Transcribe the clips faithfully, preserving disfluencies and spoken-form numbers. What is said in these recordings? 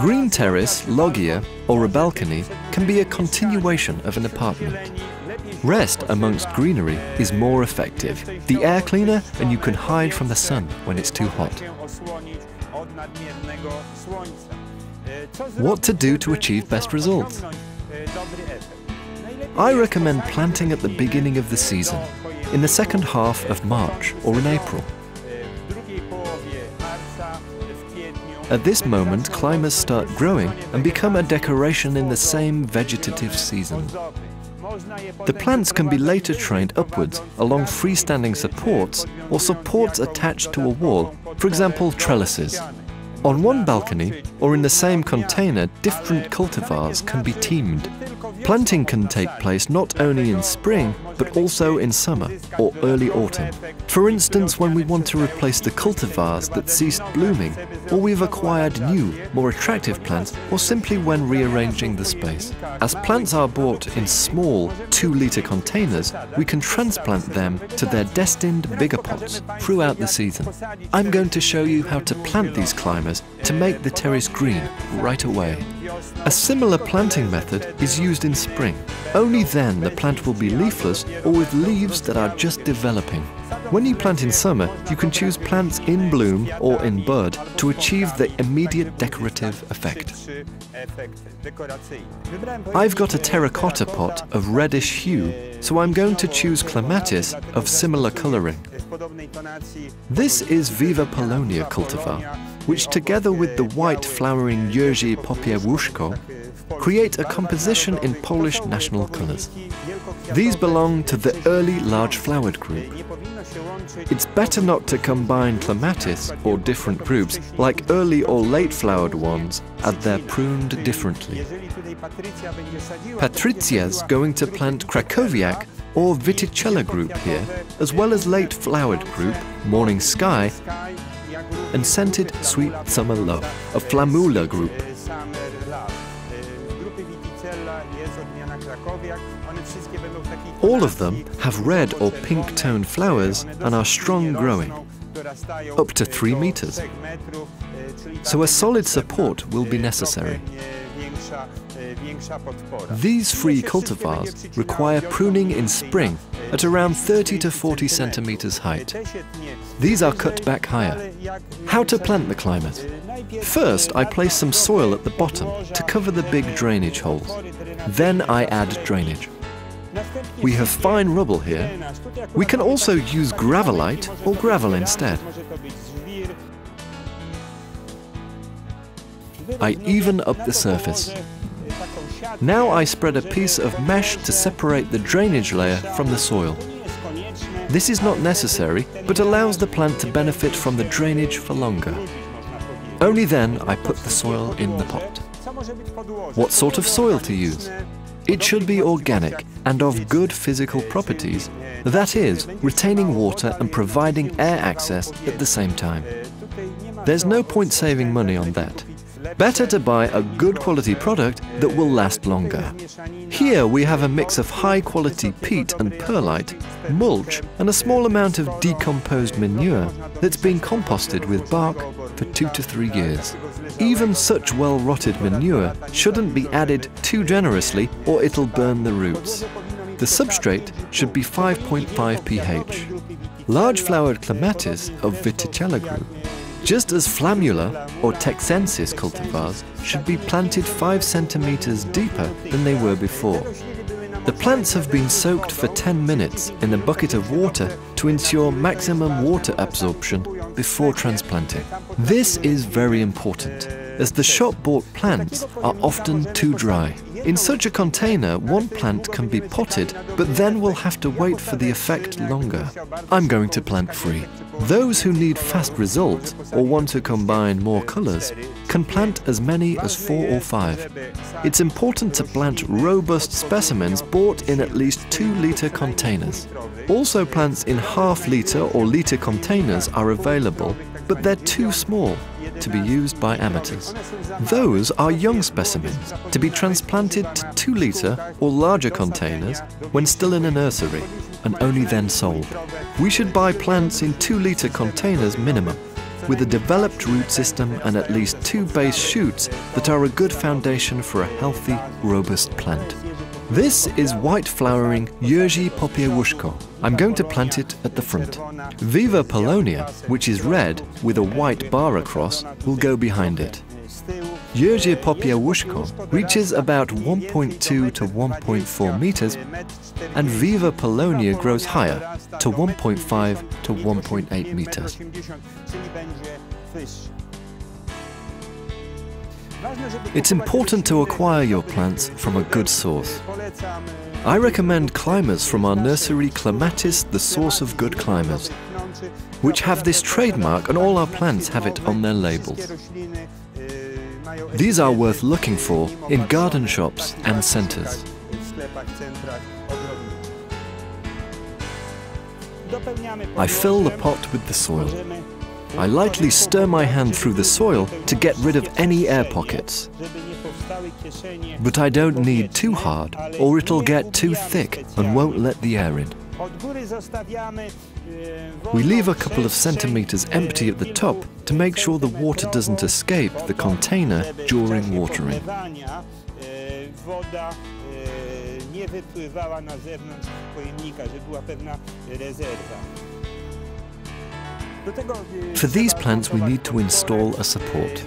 Green terrace, loggia or a balcony can be a continuation of an apartment. Rest amongst greenery is more effective. The air cleaner and you can hide from the sun when it's too hot. What to do to achieve best results? I recommend planting at the beginning of the season, in the second half of March or in April. At this moment, climbers start growing and become a decoration in the same vegetative season. The plants can be later trained upwards along freestanding supports or supports attached to a wall, for example, trellises. On one balcony or in the same container, different cultivars can be teamed. Planting can take place not only in spring, but also in summer or early autumn. For instance, when we want to replace the cultivars that ceased blooming, or we've acquired new, more attractive plants, or simply when rearranging the space. As plants are bought in small, two-litre containers, we can transplant them to their destined bigger pots throughout the season. I'm going to show you how to plant these climbers to make the terrace green right away. A similar planting method is used in spring. Only then the plant will be leafless or with leaves that are just developing. When you plant in summer, you can choose plants in bloom or in bud to achieve the immediate decorative effect. I've got a terracotta pot of reddish hue, so I'm going to choose Clematis of similar colouring. This is Viva Polonia cultivar, which together with the white flowering Jerzy Popiełuszko create a composition in Polish national colours. These belong to the early large-flowered group. It's better not to combine Clematis or different groups like early or late-flowered ones as they're pruned differently. Patricia's going to plant Krakowiak or Viticella group here, as well as late-flowered group, Morning Sky, and scented Sweet Summer Love, a Flamula group. All of them have red or pink-toned flowers and are strong growing, up to three meters, so a solid support will be necessary. These free cultivars require pruning in spring at around thirty to forty centimeters height. These are cut back higher. How to plant the climbers? First, I place some soil at the bottom to cover the big drainage holes. Then I add drainage. We have fine rubble here. We can also use gravelite or gravel instead. I even up the surface. Now I spread a piece of mesh to separate the drainage layer from the soil. This is not necessary, but allows the plant to benefit from the drainage for longer. Only then I put the soil in the pot. What sort of soil to use? It should be organic and of good physical properties, that is, retaining water and providing air access at the same time. There's no point saving money on that. Better to buy a good quality product that will last longer. Here we have a mix of high quality peat and perlite, mulch and a small amount of decomposed manure that's been composted with bark for two to three years. Even such well-rotted manure shouldn't be added too generously or it'll burn the roots. The substrate should be five point five pH. Large-flowered Clematis of Viticella group, just as Flamula or Texensis cultivars should be planted five centimeters deeper than they were before. The plants have been soaked for ten minutes in a bucket of water to ensure maximum water absorption before transplanting. This is very important, as the shop-bought plants are often too dry. In such a container, one plant can be potted, but then we'll have to wait for the effect longer. I'm going to plant free. Those who need fast results or want to combine more colours can plant as many as four or five. It's important to plant robust specimens bought in at least two-litre containers. Also, plants in half-litre or litre containers are available, but they're too small to be used by amateurs. Those are young specimens to be transplanted to two litre or larger containers when still in a nursery and only then sold. We should buy plants in two litre containers minimum. with a developed root system and at least two base shoots that are a good foundation for a healthy, robust plant. This is white flowering Jerzy Popiełuszko. I'm going to plant it at the front. Viva Polonia, which is red with a white bar across, will go behind it. Jerzy Popiełuszko reaches about one point two to one point four meters, and Viva Polonia grows higher to one point five to one point eight meters. It's important to acquire your plants from a good source. I recommend climbers from our nursery Clematis, the source of good climbers, which have this trademark, and all our plants have it on their labels. These are worth looking for in garden shops and centres. I fill the pot with the soil. I lightly stir my hand through the soil to get rid of any air pockets. But I don't knead too hard, or it'll get too thick and won't let the air in. We leave a couple of centimetres empty at the top to make sure the water doesn't escape the container during watering. For these plants we need to install a support.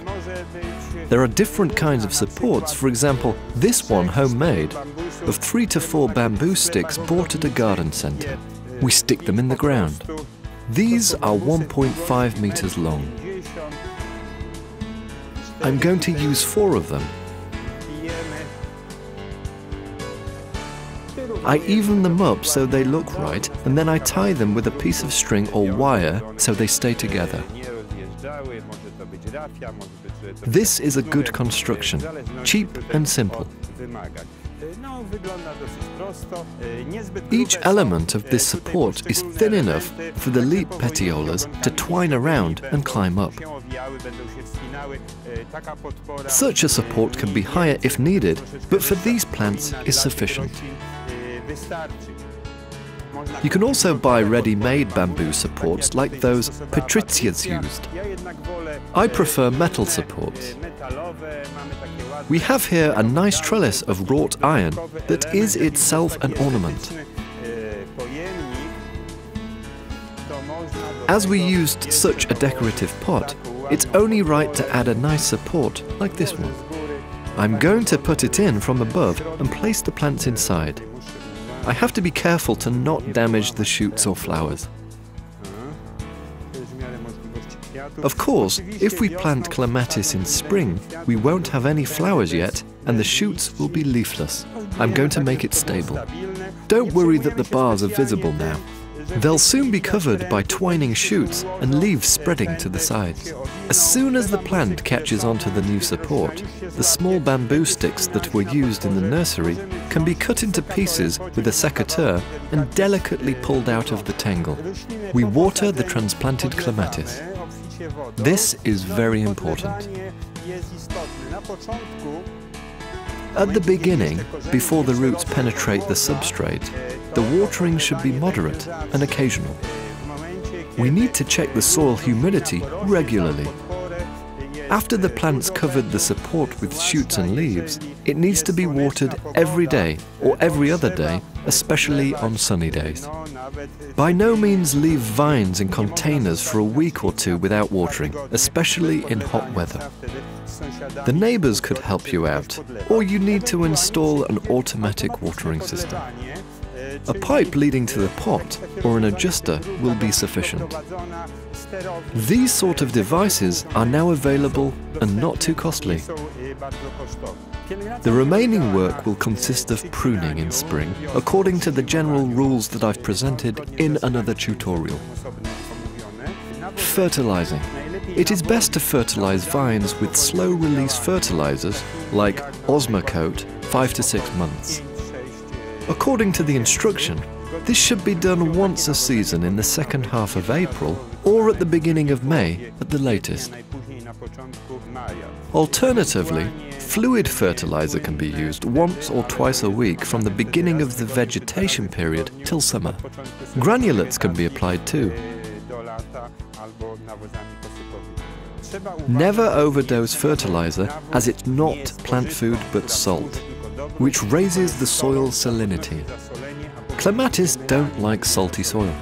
There are different kinds of supports, for example this one homemade of three to four bamboo sticks bought at a garden centre. We stick them in the ground. These are one point five meters long. I'm going to use four of them. I even them up so they look right, and then I tie them with a piece of string or wire so they stay together. This is a good construction, cheap and simple. Each element of this support is thin enough for the leaf petiolas to twine around and climb up. Such a support can be higher if needed, but for these plants is sufficient. You can also buy ready-made bamboo supports like those Patricia's used. I prefer metal supports. We have here a nice trellis of wrought iron that is itself an ornament. As we used such a decorative pot, it's only right to add a nice support like this one. I'm going to put it in from above and place the plants inside. I have to be careful to not damage the shoots or flowers. Of course, if we plant clematis in spring, we won't have any flowers yet and the shoots will be leafless. I'm going to make it stable. Don't worry that the bars are visible now. They'll soon be covered by twining shoots and leaves spreading to the sides. As soon as the plant catches onto the new support, the small bamboo sticks that were used in the nursery can be cut into pieces with a secateur and delicately pulled out of the tangle. We water the transplanted clematis. This is very important. At the beginning, before the roots penetrate the substrate, the watering should be moderate and occasional. We need to check the soil humidity regularly. After the plants covered the support with shoots and leaves, it needs to be watered every day or every other day, especially on sunny days. By no means leave vines in containers for a week or two without watering, especially in hot weather. The neighbors could help you out, or you need to install an automatic watering system. A pipe leading to the pot or an adjuster will be sufficient. These sort of devices are now available and not too costly. The remaining work will consist of pruning in spring, according to the general rules that I've presented in another tutorial. Fertilizing. It is best to fertilize vines with slow-release fertilizers like Osmocote, five to six months. According to the instruction, this should be done once a season in the second half of April or at the beginning of May at the latest. Alternatively, fluid fertilizer can be used once or twice a week from the beginning of the vegetation period till summer. Granulates can be applied too. Never overdose fertilizer, as it's not plant food but salt, which raises the soil salinity. Clematis don't like salty soil.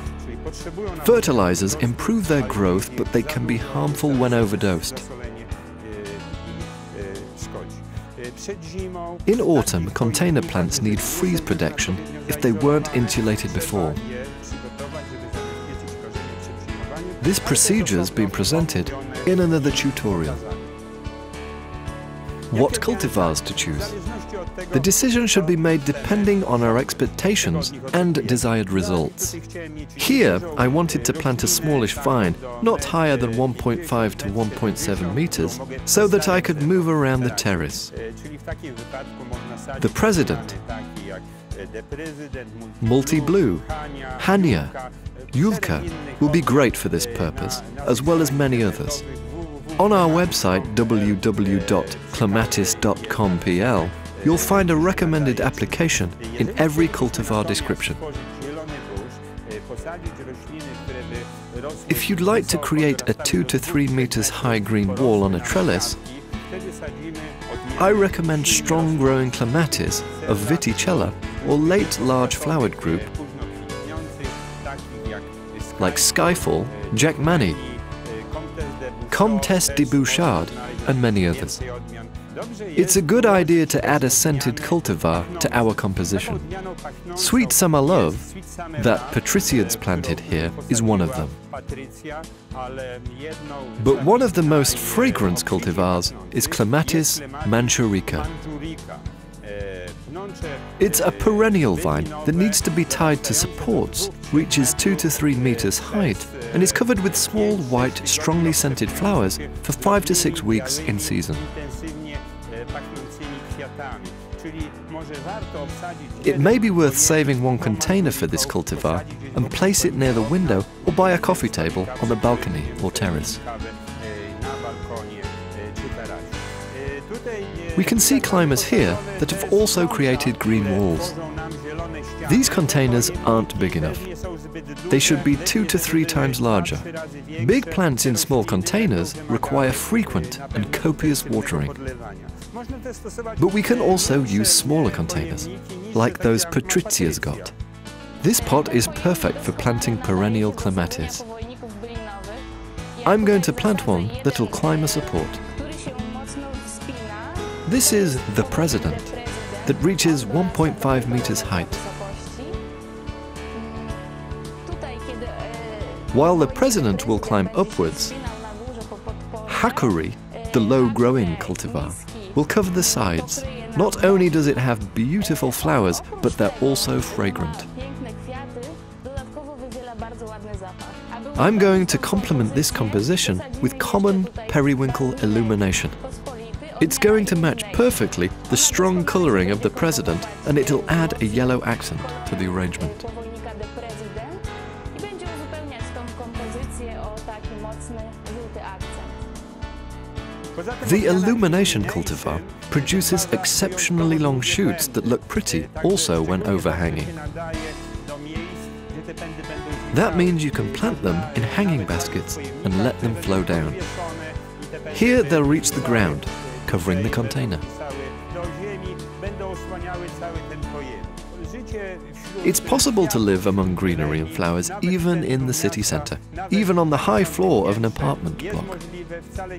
Fertilizers improve their growth, but they can be harmful when overdosed. In autumn, container plants need freeze protection if they weren't insulated before. This procedure's been presented in another tutorial. What cultivars to choose? The decision should be made depending on our expectations and desired results. Here, I wanted to plant a smallish vine, not higher than one point five to one point seven meters, so that I could move around the terrace. The President, Multi Blue, Hania, Yulka will be great for this purpose, as well as many others. On our website w w w dot clematis dot com p l you'll find a recommended application in every cultivar description. If you'd like to create a two to three meters high green wall on a trellis, I recommend strong growing clematis of Viticella or late large flowered group like Skyfall, Jackmanii, Comtesse de Bouchard and many others. It's a good idea to add a scented cultivar to our composition. Sweet Summer Love, that Patriciads planted here, is one of them. But one of the most fragrant cultivars is Clematis Manchurica. It's a perennial vine that needs to be tied to supports, reaches two to three meters height, and is covered with small, white, strongly scented flowers for five to six weeks in season. It may be worth saving one container for this cultivar and place it near the window or by a coffee table on the balcony or terrace. We can see climbers here that have also created green walls. These containers aren't big enough. They should be two to three times larger. Big plants in small containers require frequent and copious watering. But we can also use smaller containers, like those Patricia's got. This pot is perfect for planting perennial clematis. I'm going to plant one that'll climb a support. This is the President, that reaches one point five meters height. While the President will climb upwards, Hakuri, the low-growing cultivar, will cover the sides. Not only does it have beautiful flowers, but they're also fragrant. I'm going to complement this composition with common periwinkle illumination. It's going to match perfectly the strong colouring of the President, and it'll add a yellow accent to the arrangement. The illumination cultivar produces exceptionally long shoots that look pretty also when overhanging. That means you can plant them in hanging baskets and let them flow down. Here they'll reach the ground, covering the container. It's possible to live among greenery and flowers even in the city centre, even on the high floor of an apartment block.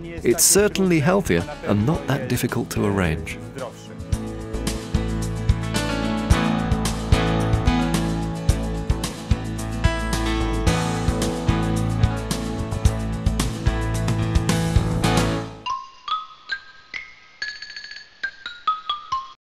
It's certainly healthier and not that difficult to arrange.